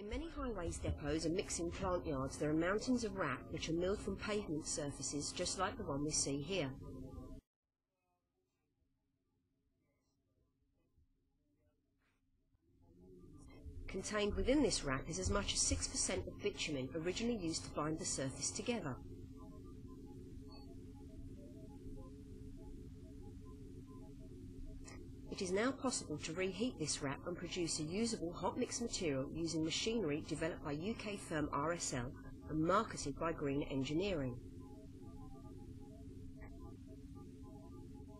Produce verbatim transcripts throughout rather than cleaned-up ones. In many highways depots and mixing plant yards, there are mountains of R A P which are milled from pavement surfaces, just like the one we see here. Contained within this R A P is as much as six percent of bitumen originally used to bind the surface together. It is now possible to reheat this R A P and produce a usable hot mix material using machinery developed by U K firm R S L and marketed by Green Engineering.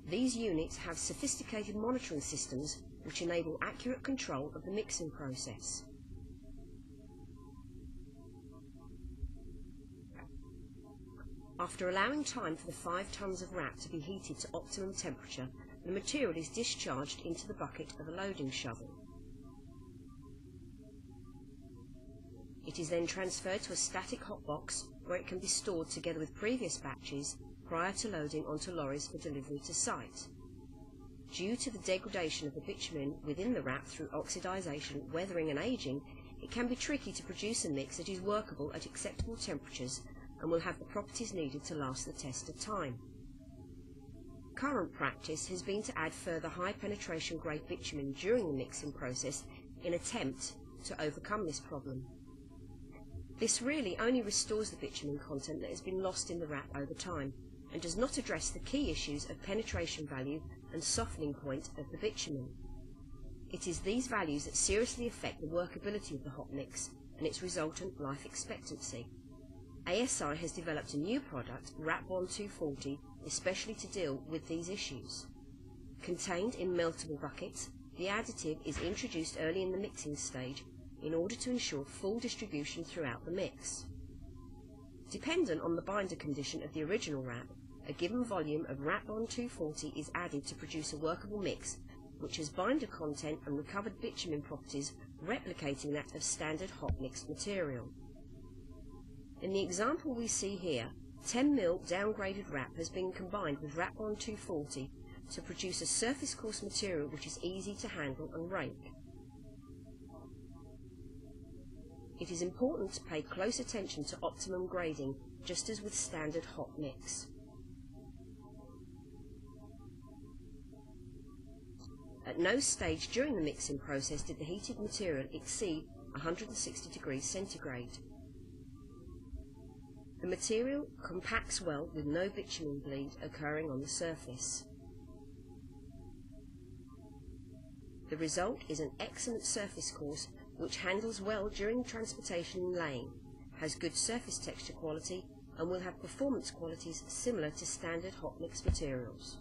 These units have sophisticated monitoring systems which enable accurate control of the mixing process. After allowing time for the five tonnes of R A P to be heated to optimum temperature, the material is discharged into the bucket of a loading shovel. It is then transferred to a static hot box where it can be stored together with previous batches prior to loading onto lorries for delivery to site. Due to the degradation of the bitumen within the R A P through oxidisation, weathering and ageing, it can be tricky to produce a mix that is workable at acceptable temperatures and will have the properties needed to last the test of time. Current practice has been to add further high penetration grade bitumen during the mixing process in attempt to overcome this problem. This really only restores the bitumen content that has been lost in the R A P over time and does not address the key issues of penetration value and softening point of the bitumen. It is these values that seriously affect the workability of the hot mix and its resultant life expectancy. A S I has developed a new product, RAPbond two forty, especially to deal with these issues. Contained in meltable buckets, the additive is introduced early in the mixing stage in order to ensure full distribution throughout the mix. Dependent on the binder condition of the original R A P, a given volume of RAPbond two forty is added to produce a workable mix which has binder content and recovered bitumen properties replicating that of standard hot mixed material. In the example we see here, ten mil downgraded R A P has been combined with RAPbond two forty to produce a surface coarse material which is easy to handle and rake. It is important to pay close attention to optimum grading, just as with standard hot mix. At no stage during the mixing process did the heated material exceed one hundred sixty degrees centigrade. The material compacts well with no bitumen bleed occurring on the surface. The result is an excellent surface course which handles well during transportation and laying, has good surface texture quality and will have performance qualities similar to standard hot mix materials.